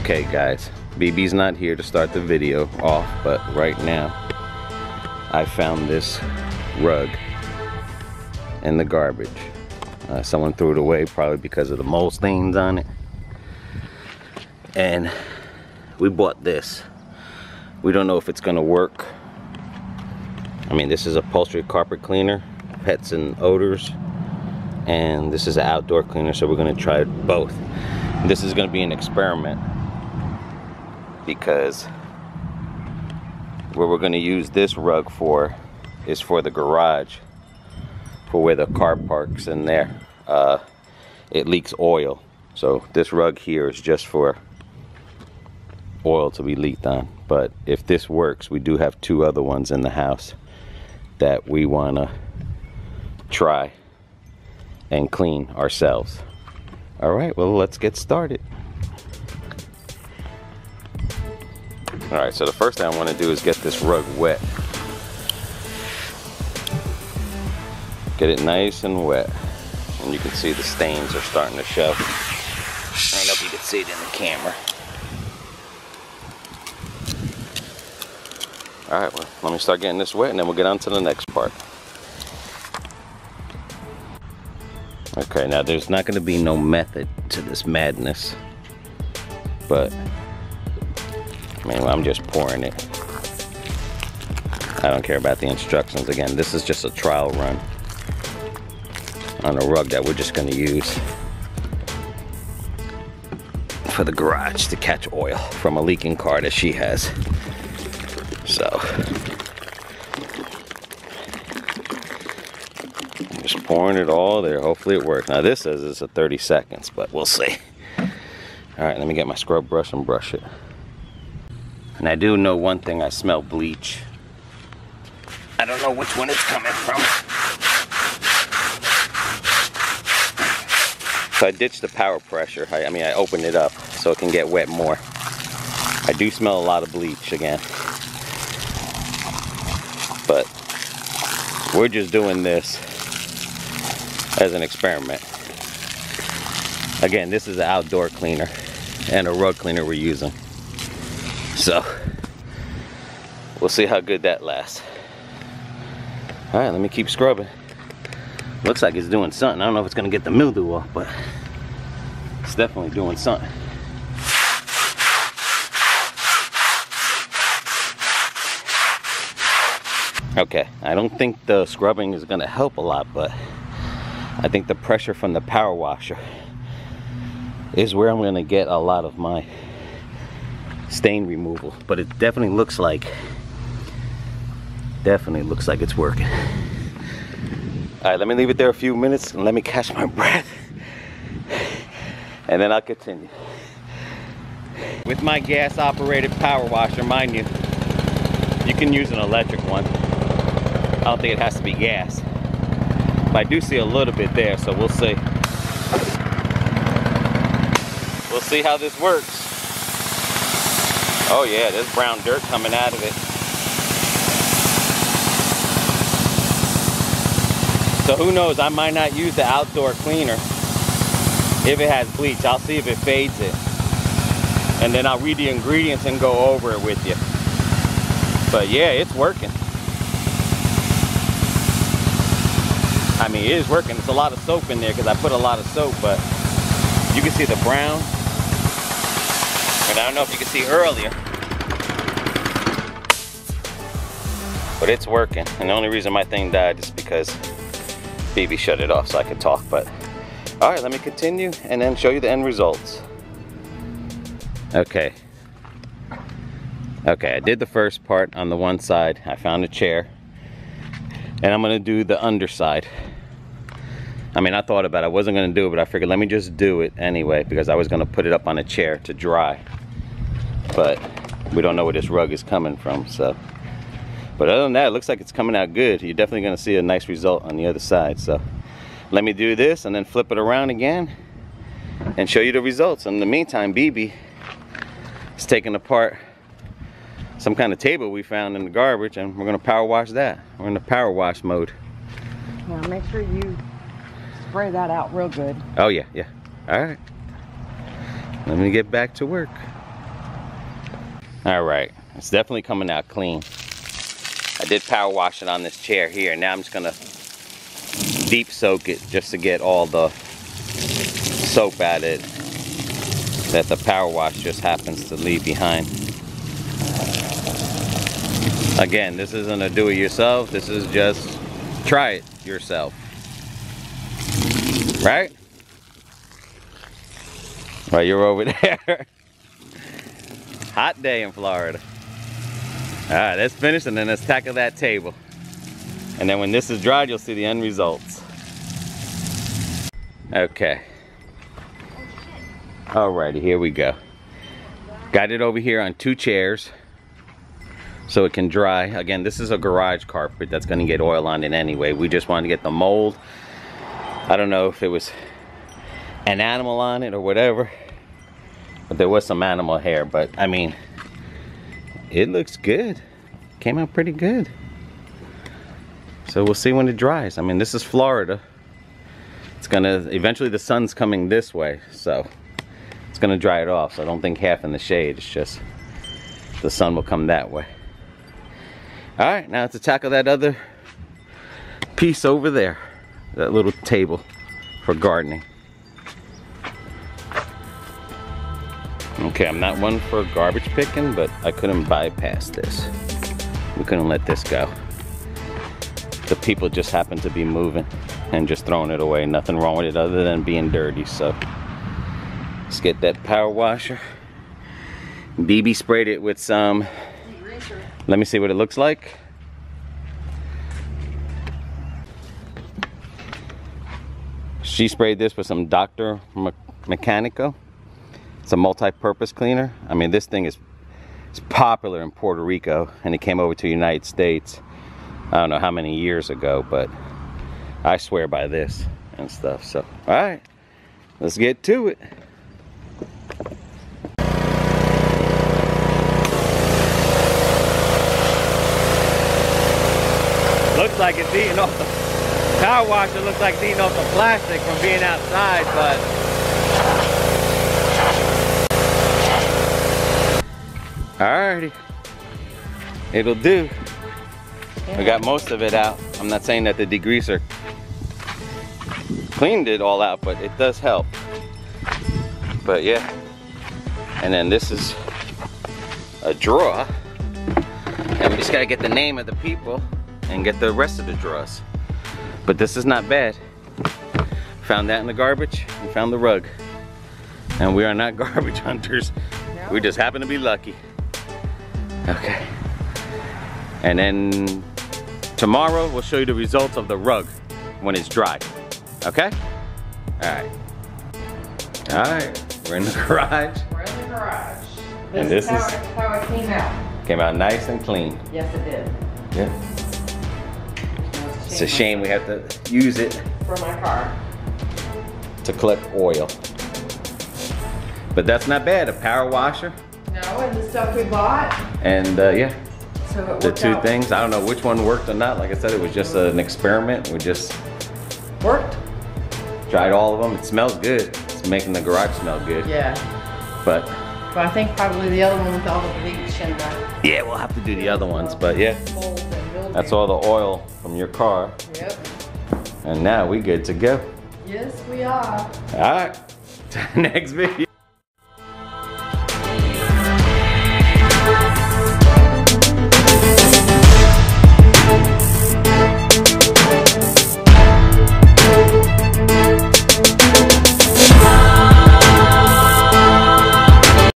Okay guys, BB's not here to start the video off, but right now I found this rug in the garbage. Someone threw it away, probably because of the mold stains on it. And we bought this. We don't know if it's gonna work. I mean, this is upholstery carpet cleaner, pets and odors, and this is an outdoor cleaner, so we're gonna try both. This is gonna be an experiment, because where we're going to use this rug for is for the garage, for where the car parks in there. It leaks oil, so this rug here is just for oil to be leaked on. But if this works, we do have two other ones in the house that we want to try and clean ourselves. All right, well, let's get started. Alright, so the first thing I want to do is get this rug wet. Get it nice and wet. And you can see the stains are starting to show. I don't know if you can see it in the camera. Alright, well, let me start getting this wet and then we'll get on to the next part. Okay, now there's not going to be no method to this madness. But I'm just pouring it. I don't care about the instructions. Again, this is just a trial run on a rug that we're just going to use for the garage to catch oil from a leaking car that she has. So I'm just pouring it all there. Hopefully it works. Now this says it's a 30 seconds, but we'll see. All right, let me get my scrub brush and brush it. And I do know one thing, I smell bleach. I don't know which one it's coming from. So I ditched the power pressure. I opened it up so it can get wet more. I do smell a lot of bleach again. But we're just doing this as an experiment. Again, this is an outdoor cleaner and a rug cleaner we're using. So, we'll see how good that lasts. Alright, let me keep scrubbing. Looks like it's doing something. I don't know if it's going to get the mildew off, but it's definitely doing something. Okay, I don't think the scrubbing is going to help a lot, but I think the pressure from the power washer is where I'm going to get a lot of my stain removal. But it definitely looks like it's working. All right, let me leave it there a few minutes and let me catch my breath, and then I'll continue with my gas operated power washer. Mind you, you can use an electric one. I don't think it has to be gas, but I do see a little bit there, so we'll see how this works. Oh yeah, there's brown dirt coming out of it. So who knows, I might not use the outdoor cleaner if it has bleach. I'll see if it fades it. And then I'll read the ingredients and go over it with you. But yeah, it's working. I mean, it is working. It's a lot of soap in there because I put a lot of soap, but you can see the brown. And I don't know if you can see earlier, but it's working. And the only reason my thing died is because BB shut it off so I could talk. But all right, let me continue and then show you the end results. Okay, I did the first part on the one side. I found a chair and I'm gonna do the underside. I thought about it. I wasn't going to do it, but I figured let me just do it anyway, because I was going to put it up on a chair to dry. But we don't know where this rug is coming from, so. But other than that, it looks like it's coming out good. You're definitely going to see a nice result on the other side. So let me do this and then flip it around again and show you the results. In the meantime, BB is taking apart some kind of table we found in the garbage, and we're going to power wash that. We're in the power wash mode. Now make sure you spray that out real good. Oh yeah, yeah. All right, let me get back to work. All right, it's definitely coming out clean. I did power wash it on this chair here. Now I'm just gonna deep soak it just to get all the soap out of it that the power wash just happens to leave behind. Again, this isn't a do-it-yourself. This is just try it yourself, right? Well, you're over there. Hot day in Florida. All right, let's finish and then let's tackle that table. And then when this is dried, you'll see the end results. Okay. Alrighty, here we go. Got it over here on two chairs so it can dry. Again, this is a garage carpet that's gonna get oil on it anyway. We just wanted to get the mold. I don't know if it was an animal on it or whatever, but there was some animal hair, but I mean, it looks good. Came out pretty good. So we'll see when it dries. I mean, this is Florida. It's gonna, eventually the sun's coming this way, so it's gonna dry it off. So I don't think half in the shade, it's just the sun will come that way. All right, now to tackle that other piece over there, that little table for gardening. Okay, I'm not one for garbage picking, but I couldn't bypass this. We couldn't let this go. The people just happened to be moving and just throwing it away. Nothing wrong with it other than being dirty. So let's get that power washer. BB sprayed it with some, let me see what it looks like. She sprayed this with some Dr. Mechanico. It's a multi-purpose cleaner. I mean, this thing is popular in Puerto Rico, and it came over to the United States, I don't know how many years ago, but I swear by this and stuff. So, all right, let's get to it. Looks like it's eating off the power washer, looks like it's eating off the plastic from being outside, but alrighty, it'll do. We got most of it out. I'm not saying that the degreaser cleaned it all out, but it does help. But yeah, and then this is a drawer, and we just gotta get the name of the people and get the rest of the drawers. But this is not bad. Found that in the garbage and found the rug. And we are not garbage hunters. No. We just happen to be lucky. Okay, and then tomorrow we'll show you the results of the rug when it's dry. Okay? All right, we're in the garage. We're in the garage. This is how it came out. Came out nice and clean. Yes, it did. Yeah. It's a shame we have to use it for my car to collect oil. But that's not bad. A power washer. No, and the stuff we bought. And yeah, so the two things. I don't know which one worked or not. Like I said, it was just an experiment. We just worked. Tried all of them. It smells good. It's making the garage smell good. Yeah. But I think probably the other one with all the bleach and the. Yeah, we'll have to do the other ones. But yeah, that's all the oil from your car. Yep. And now we good to go. Yes, we are. All right. Next video.